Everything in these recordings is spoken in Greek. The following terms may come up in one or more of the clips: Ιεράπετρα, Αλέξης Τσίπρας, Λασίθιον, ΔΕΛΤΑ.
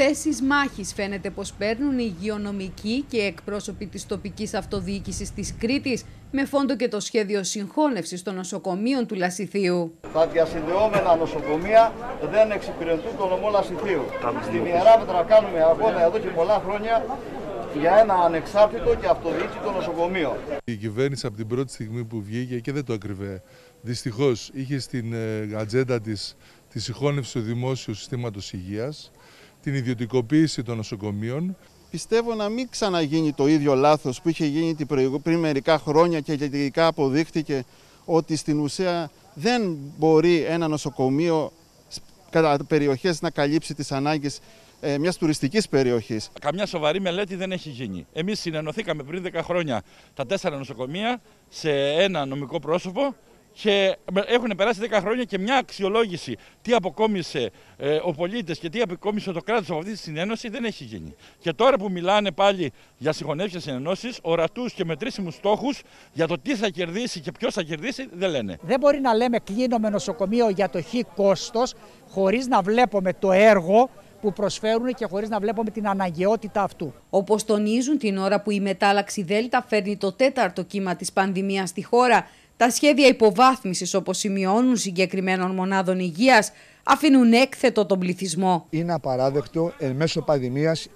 Θέσεις μάχης φαίνεται πως παίρνουν οι υγειονομικοί και εκπρόσωποι της τοπικής αυτοδιοίκησης της Κρήτης με φόντο και το σχέδιο συγχώνευσης των νοσοκομείων του Λασιθίου. Τα διασυνδεόμενα νοσοκομεία δεν εξυπηρετούν το νομό Λασιθίου. Στην Ιεράπετρα κάνουμε αγώνα εδώ και πολλά χρόνια για ένα ανεξάρτητο και αυτοδιοίκητο νοσοκομείο. Η κυβέρνηση από την πρώτη στιγμή που βγήκε και δεν το ακριβέ, δυστυχώς είχε στην ατζέντα της τη συγχώνευση του δημόσιου συστήματος υγείας, την ιδιωτικοποίηση των νοσοκομείων. Πιστεύω να μην ξαναγίνει το ίδιο λάθος που είχε γίνει πριν μερικά χρόνια και τελικά αποδείχτηκε ότι στην ουσία δεν μπορεί ένα νοσοκομείο κατά περιοχές να καλύψει τις ανάγκες μιας τουριστικής περιοχής. Καμιά σοβαρή μελέτη δεν έχει γίνει. Εμείς συνενωθήκαμε πριν 10 χρόνια τα 4 νοσοκομεία σε ένα νομικό πρόσωπο και έχουν περάσει 10 χρόνια και μια αξιολόγηση τι αποκόμισε ο πολίτης και τι αποκόμισε το κράτος από αυτή τη συνένωση δεν έχει γίνει. Και τώρα που μιλάνε πάλι για συγχωνεύσεις και συνενώσεις, ορατούς και μετρήσιμους στόχους για το τι θα κερδίσει και ποιος θα κερδίσει δεν λένε. Δεν μπορεί να λέμε κλείνουμε νοσοκομείο για το χ κόστος χωρίς να βλέπουμε το έργο που προσφέρουν και χωρίς να βλέπουμε την αναγκαιότητα αυτού. Όπως τονίζουν, την ώρα που η μετάλλαξη ΔΕΛΤΑ φέρνει το 4ο κύμα της πανδημίας στη χώρα, τα σχέδια υποβάθμισης, όπως σημειώνουν συγκεκριμένων μονάδων υγείας, αφήνουν έκθετο τον πληθυσμό. Είναι απαράδεκτο εν μέσω πανδημίας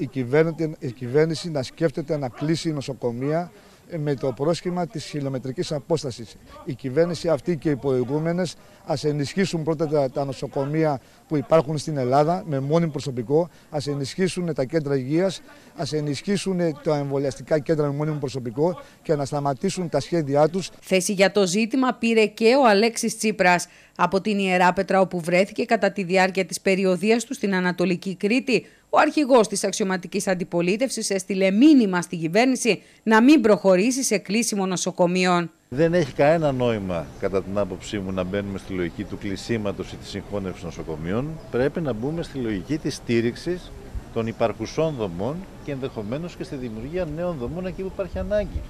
η κυβέρνηση να σκέφτεται να κλείσει νοσοκομεία με το πρόσχημα της χιλιομετρικής απόστασης. Η κυβέρνηση αυτή και οι προηγούμενες ας ενισχύσουν πρώτα τα νοσοκομεία που υπάρχουν στην Ελλάδα με μόνιμο προσωπικό, ας ενισχύσουν τα κέντρα υγείας, ας ενισχύσουν τα εμβολιαστικά κέντρα με μόνιμο προσωπικό και να σταματήσουν τα σχέδιά τους. Θέση για το ζήτημα πήρε και ο Αλέξης Τσίπρας από την Ιεράπετρα, όπου βρέθηκε κατά τη διάρκεια της περιοδίας του στην Ανατολική Κρήτη. Ο αρχηγός της αξιωματικής αντιπολίτευσης έστειλε μήνυμα στην κυβέρνηση να μην προχωρήσει σε κλείσιμο νοσοκομείων. Δεν έχει κανένα νόημα, κατά την άποψή μου, να μπαίνουμε στη λογική του κλεισίματος ή της συγχώνευσης νοσοκομείων. Πρέπει να μπούμε στη λογική της στήριξης των υπαρχουσών δομών και ενδεχομένως και στη δημιουργία νέων δομών εκεί που υπάρχει ανάγκη.